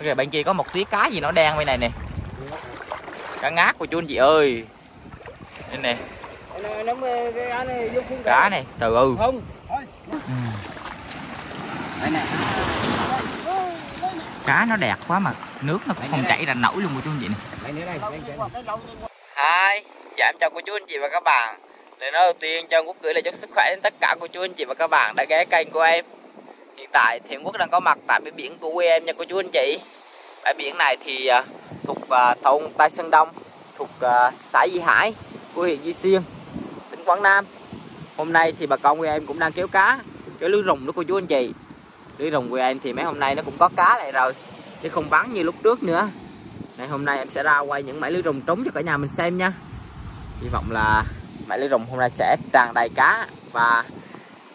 Kìa bạn chị có một tí cá gì nó đen bên này nè. Cá ngát của chú anh chị ơi. Đây nè. Cá này, từ ư. Cá nó đẹp quá mà nước nó cũng không chảy ra nổi luôn của chú anh chị này. Hi, dạ em chào cô chú anh chị và các bạn. Lời nói đầu tiên cho em Quốc gửi lời chúc sức khỏe đến tất cả cô chú anh chị và các bạn đã ghé kênh của em. Hiện tại thì Quốc đang có mặt tại bãi biển của quê em nha cô chú anh chị. Bãi biển này thì thuộc thôn Tây Sơn Đông, thuộc xã Di Hải của huyện Duy Xuyên, tỉnh Quảng Nam. Hôm nay thì bà con quê em cũng đang kéo cá, kéo lưới rồng đó cô chú anh chị. Lưới rồng quê em thì mấy hôm nay nó cũng có cá lại rồi, chứ không vắng như lúc trước nữa. Này, hôm nay em sẽ ra quay những mẻ lưới rồng trống cho cả nhà mình xem nha. Hy vọng là mẻ lưới rồng hôm nay sẽ tràn đầy cá và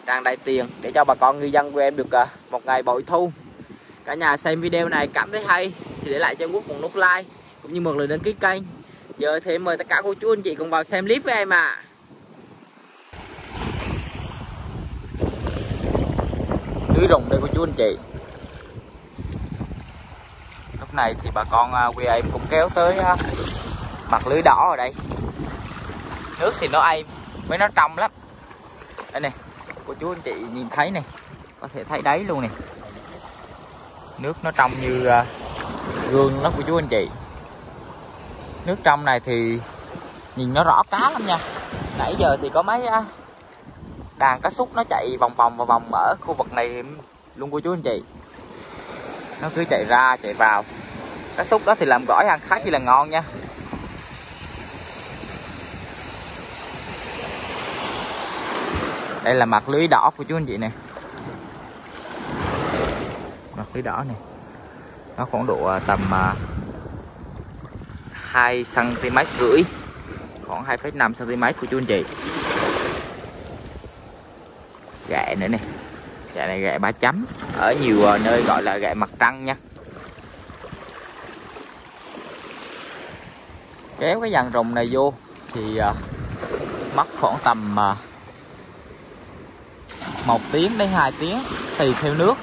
tràn đầy tiền để cho bà con ngư dân của em được một ngày bội thu. Cả nhà xem video này cảm thấy hay thì để lại cho em Quốc một nút like cũng như một lời đăng ký kênh. Giờ thì mời tất cả cô chú anh chị cùng vào xem clip với em ạ. Lưới rồng đây cô chú anh chị. Lúc này thì bà con quê em cũng kéo tới mặt lưới đỏ ở đây. Nước thì nó êm với nó trong lắm. Đây nè, cô chú anh chị nhìn thấy này, có thể thấy đáy luôn nè. Nước nó trong như gương đó của chú anh chị. Nước trong này thì nhìn nó rõ cá lắm nha. Nãy giờ thì có mấy đàn cá súc nó chạy vòng ở khu vực này luôn cô chú anh chị. Nó cứ chạy ra chạy vào. Cá súc đó thì làm gỏi ăn khá chi là ngon nha. Đây là mặt lưới đỏ của chú anh chị nè. Mặt lưới đỏ này nó khoảng độ tầm 2,5 cm, khoảng 2,5 cm của chú anh chị. Gẹ nữa nè. Gẹ này gẹ ba chấm, ở nhiều nơi gọi là gẹ mặt trăng nha. Kéo cái dàn rồng này vô thì mất khoảng tầm 1 tiếng đến 2 tiếng tùy theo nước.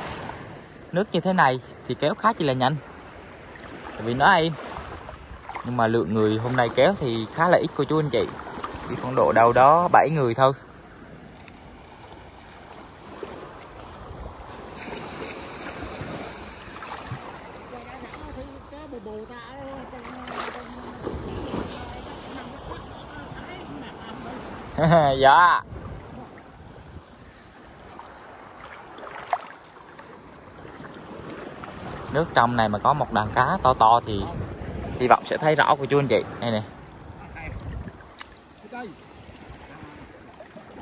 Nước như thế này thì kéo khá chỉ là nhanh, tại vì nó êm. Nhưng mà lượng người hôm nay kéo thì khá là ít cô chú anh chị, chỉ khoảng độ đâu đó 7 người thôi. Dạ. Nước trong này mà có một đàn cá to to thì hy vọng sẽ thấy rõ của chú anh chị. Đây nè.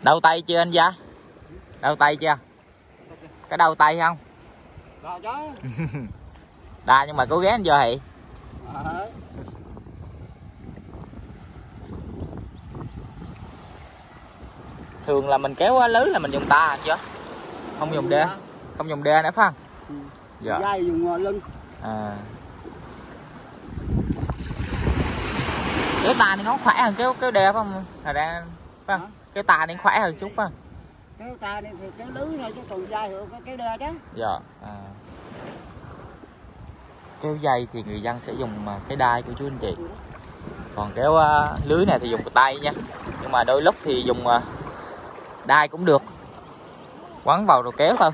Đau tay chưa anh Gia? Đau tay chưa? Cái đau tay không? Đau nhưng mà cố gắng anh vô hị. Thường là mình kéo lưới là mình dùng ta anh chưa? Không dùng đê. Không dùng đê nữa phải không? Dạ. Dây dùng lưng. À. Cái tà này nó khỏe hơn kéo đè phải không? Thật ra phải không? Cái tà này khỏe hơn xúc phải không? Cái tà này thì kéo lưới thôi chứ còn dây thì kéo đè chứ. Dạ. À. Kéo dây thì người dân sẽ dùng cái đai của chú anh chị. Còn kéo lưới này thì dùng tay nha. Nhưng mà đôi lúc thì dùng đai cũng được. Quấn vào rồi kéo thôi.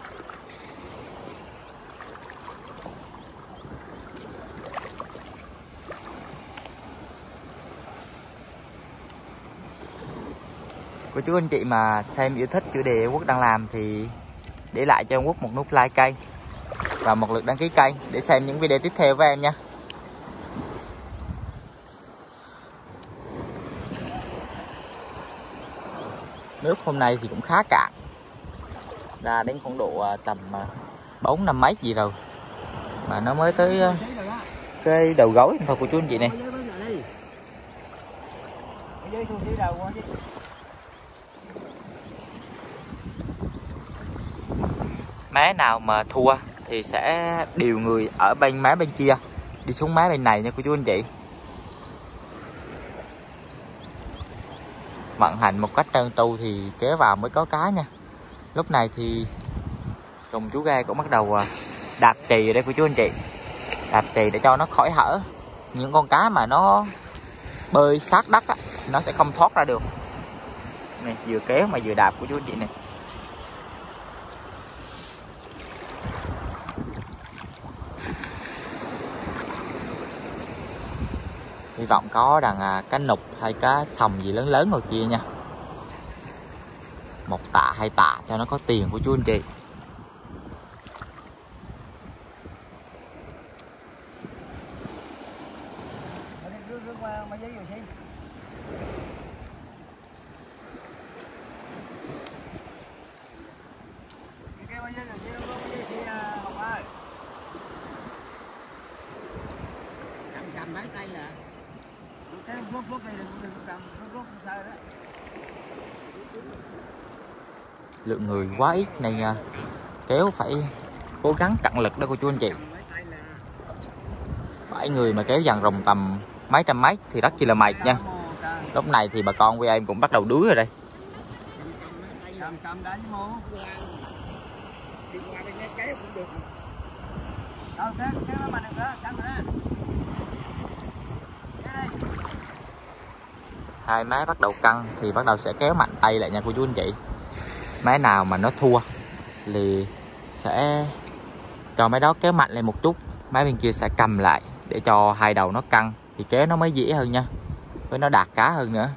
Cô chú anh chị mà xem yêu thích chủ đề Quốc đang làm thì để lại cho Quốc một nút like kênh và một lượt đăng ký kênh để xem những video tiếp theo với em nha. Nước hôm nay thì cũng khá cạn, ra đến khoảng độ tầm 4-5 mấy gì rồi mà nó mới tới cái đầu gối thôi cô chú anh chị này. Mé nào mà thua thì sẽ điều người ở bên mé bên kia đi xuống mé bên này nha cô chú anh chị. Vận hành một cách trơn tru thì kéo vào mới có cá nha. Lúc này thì trùng chú gai cũng bắt đầu đạp chì ở đây cô chú anh chị. làm trì để cho nó khỏi hở. Những con cá mà nó bơi sát đất á, nó sẽ không thoát ra được. Này, vừa kéo mà vừa đạp của chú anh chị này. Hy vọng có đàn cá nục hay cá sòng gì lớn lớn ngồi kia nha. Một tạ hai tạ cho nó có tiền của chú anh chị. Lượng người quá ít này kéo phải cố gắng cặn lực đó cô chú anh chị. Phải người mà kéo dàn rồng tầm mấy trăm mét thì rất chi là mệt nha. Lúc này thì bà con quê em cũng bắt đầu đuối rồi đây. Hai má bắt đầu căng thì bắt đầu sẽ kéo mạnh tay lại nha cô chú anh chị. Máy nào mà nó thua thì sẽ cho máy đó kéo mạnh lên một chút, máy bên kia sẽ cầm lại để cho hai đầu nó căng thì kéo nó mới dễ hơn nha, với nó đạt cá hơn nữa.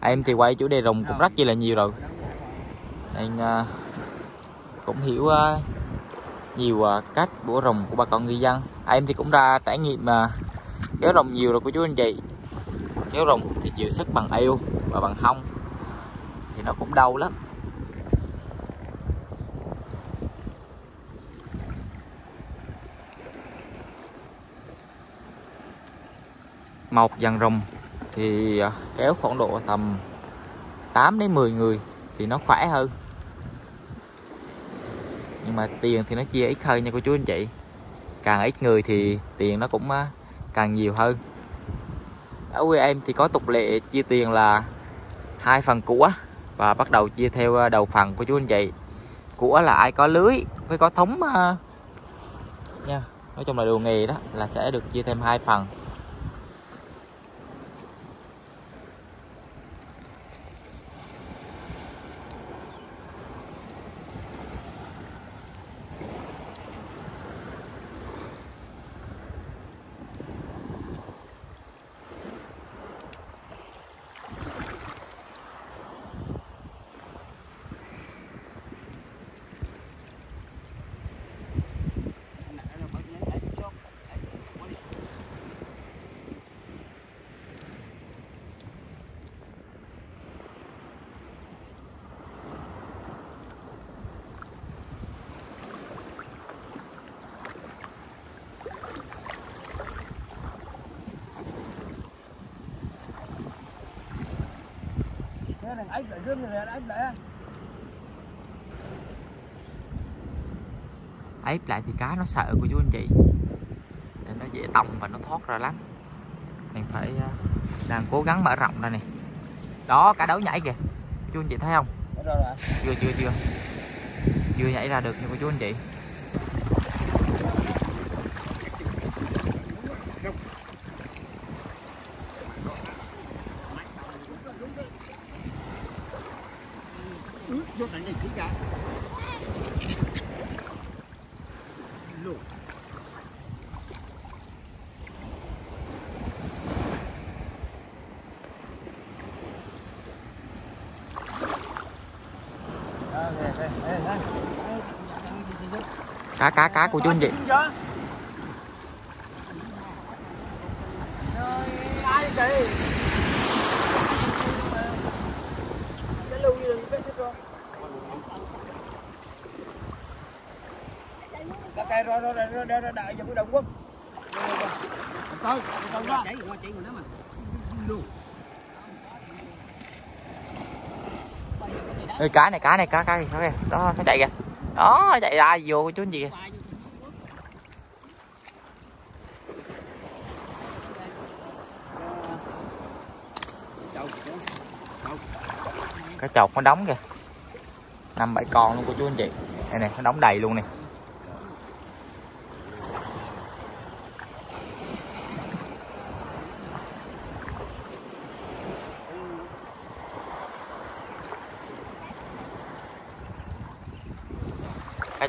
Em thì quay chủ đề rồng cũng rất chi là nhiều rồi nên cũng hiểu nhiều cách bủa rồng của bà con ngư dân. Em thì cũng ra trải nghiệm kéo rồng nhiều rồi của chú anh chị. Kéo rồng thì chịu sức bằng eo và bằng hông thì nó cũng đau lắm. Một dàn rồng thì kéo khoảng độ tầm 8 đến 10 người thì nó khỏe hơn. Nhưng mà tiền thì nó chia ít hơn nha cô chú anh chị. Càng ít người thì tiền nó cũng càng nhiều hơn. Ở quê em thì có tục lệ chia tiền là 2 phần của và bắt đầu chia theo đầu phần của chú anh chị. Của là ai có lưới với có thống nha. Nói chung là đồ nghề đó là sẽ được chia thêm 2 phần. Ép lại thì cá nó sợ của chú anh chị nên nó dễ tông và nó thoát ra lắm. Mình phải đang cố gắng mở rộng ra nè. Đó, cá đấu nhảy kìa chú anh chị thấy không? Chưa nhảy ra được nha cô chú anh chị. Cá của chú anh chị. Ê, cá kìa. Đó nó chạy kìa. Đó nó chạy ra vô chú anh chị kìa. Cá chột nó đóng kìa. 5-7 con luôn của chú anh chị. Đây nè, nó đóng đầy luôn nè.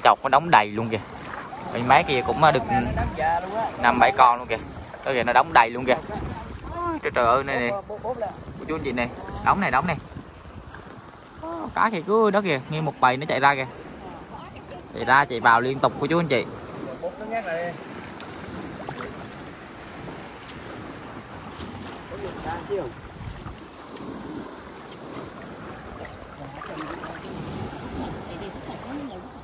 chọc nó đóng đầy luôn kìa. Mấy máy kia cũng được 5-7 con luôn kìa. Đó kìa, nó đóng đầy luôn kìa. Trời, trời ơi, này nè. Chú anh chị nè, đóng này, đóng này. Cá kìa cứ đó kìa, nghe một bầy nó chạy ra kìa. Chạy ra chạy vào liên tục của chú anh chị.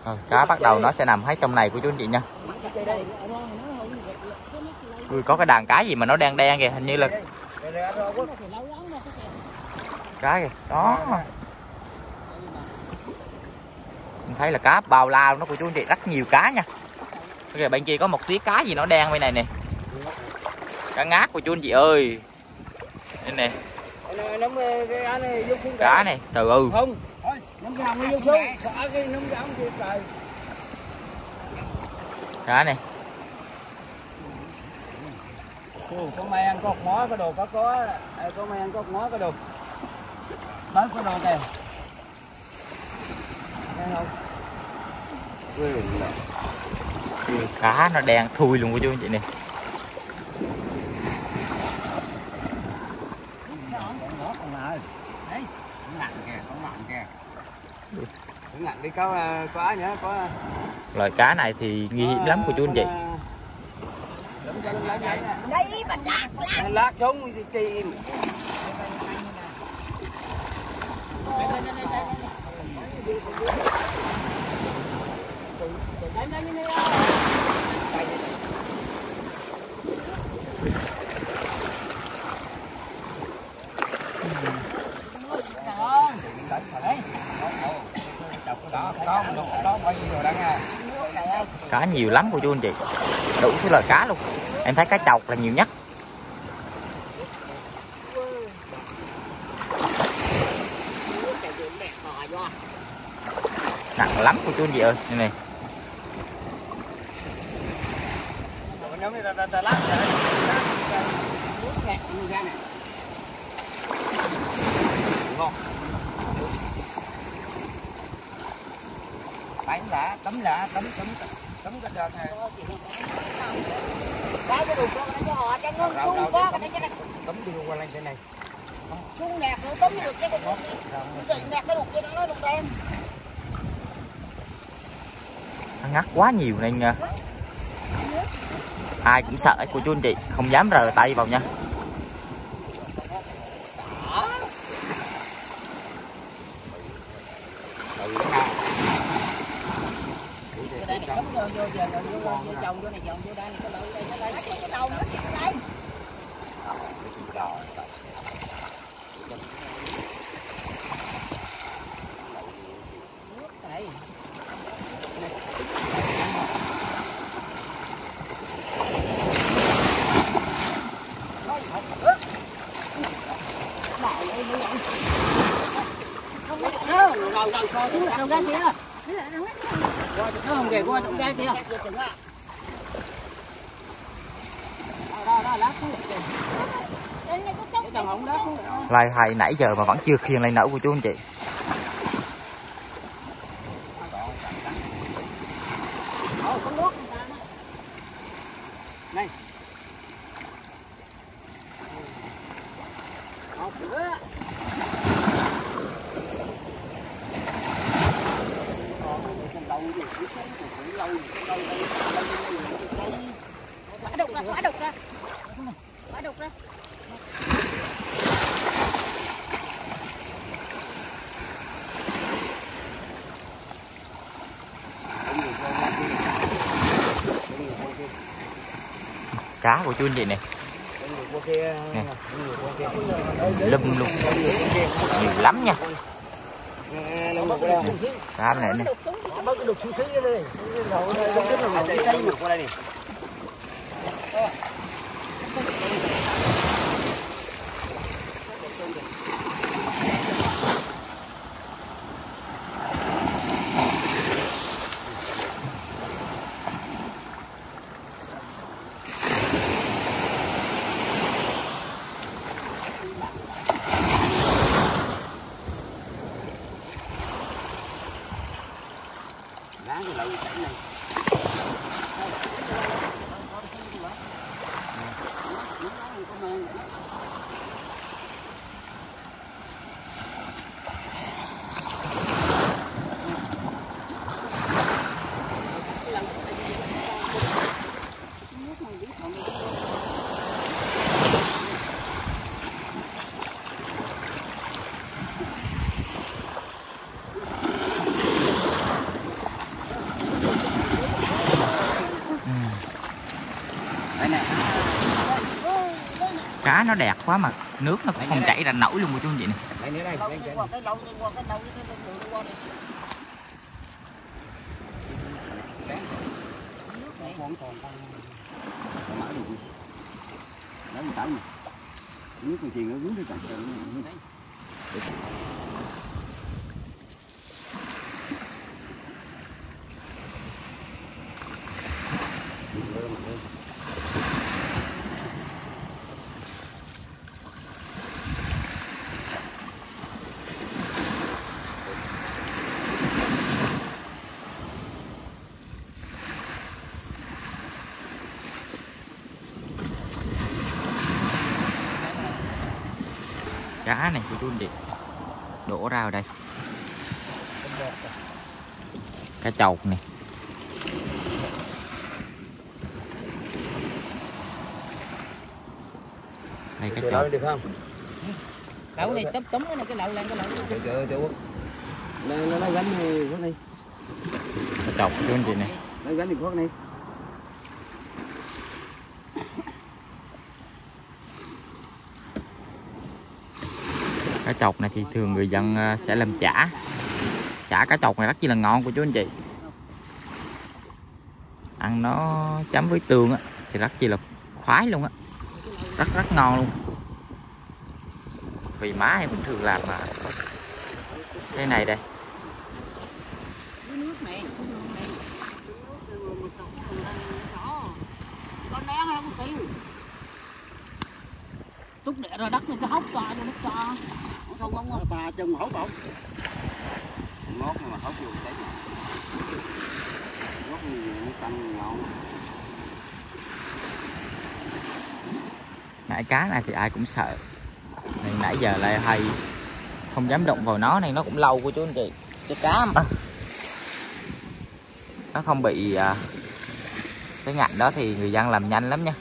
Rồi, cá bắt đầu nó sẽ nằm hết trong này của chú anh chị nha. Ui, có cái đàn cá gì mà nó đen đen kìa, hình như là cá kìa, đó mình thấy là cá bao la luôn đó của chú anh chị, rất nhiều cá nha. Kìa, bạn chị có một tí cá gì nó đen bên này nè, cá ngát của chú anh chị ơi. Đây nè, cá này, trời ơi. Cá này. Có mày ăn có mó có đồ có mày ăn có mó có đồ. Bán có đồ kìa. Cá nó đen thui luôn của chú anh chị nè. Đi có nữa, có... Loài cá này thì nguy hiểm lắm của chú anh chị. Lát xuống kìm. Cá nhiều lắm của chú anh chị, đủ thứ loài cá luôn. Em thấy cá chọc là nhiều nhất. Nặng lắm của chú anh chị ơi, đây này. Bán lạ, tấm lạ, tấm cái đợt này. Cái đồ con cho họ, cho nó xuống có cái này. Tấm đi qua lên trên này. Xuống ngạt nữa tấm được cái con. Rồi ngạt cái đục cho nó đục đem. Ngắt quá nhiều nên ai cũng sợ của chú anh chị, không dám rờ tay vào nha. Lai thầy nãy giờ mà vẫn chưa khiêng lên nổi của chú anh chị. Cá của chú anh chị này nè. Lâm luôn, nhiều lắm nha. Cá này nè. Hãy subscribe cho kênh Ghiền Mì Gõ để không bỏ lỡ Đây nè. Cá nó đẹp quá mà nước nó cũng không chảy ra nổi luôn cô chú anh chị này. Cá này của chú anh chị đổ ra ở đây, cá chọc này. Đây cá chọc được không? Lẩu này tấm tấm cái này, cái lẩu lên cái lẩu. Nó gánh thì khoác đi. Cá chọc chú anh chị này. Nó gánh thì khoác đi. Cá chọc này thì thường người dân sẽ làm chả. Chả cá chọc này rất là ngon của chú anh chị. Ăn nó chấm với tương á, thì rất là khoái luôn á. Rất ngon luôn. Vì má em cũng thường làm mà. Cái này đây. Lúc đẻ rồi đất này cái hốc to cho nó to. Không không không. Ta chân hốc không. Ngót mà hốc vô cái này. Ngót nó tăng ngọn. Nãy cá này thì ai cũng sợ. Nên nãy giờ lại hay không dám động vào nó, này nó cũng lâu của chú anh chị. Cái cá mà nó không bị cái ngạnh đó thì người dân làm nhanh lắm nha.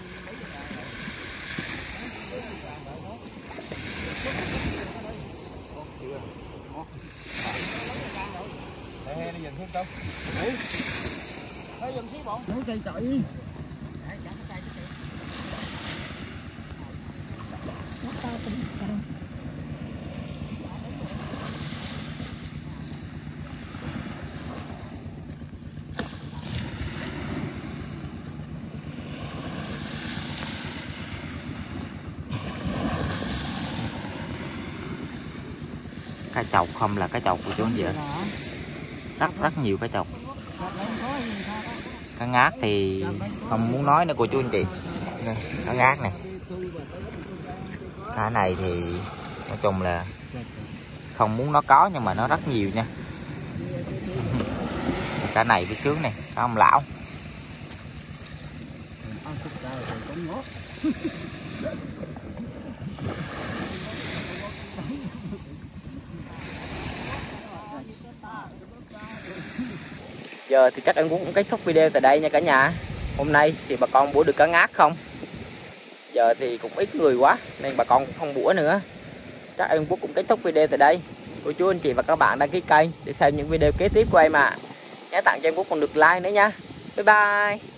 Cá chọc không là cá chọc của chú anh chị. Rất nhiều cá chọc. Cá ngát thì không muốn nói nữa cô chú anh chị. Cá ngát này. Cá này thì nói chung là không muốn nó có nhưng mà nó rất nhiều nha. Cá này cái sướng này, cá ông lão. Giờ thì chắc anh cũng kết thúc video tại đây nha cả nhà. Hôm nay thì bà con bủa được cá ngát không? Giờ thì cũng ít người quá nên bà con cũng không bủa nữa. Chắc anh Quốc cũng kết thúc video tại đây. Cô chú anh chị và các bạn đăng ký kênh để xem những video kế tiếp của em ạ. Nhớ tặng cho em Quốc còn được like nữa nha. Bye bye.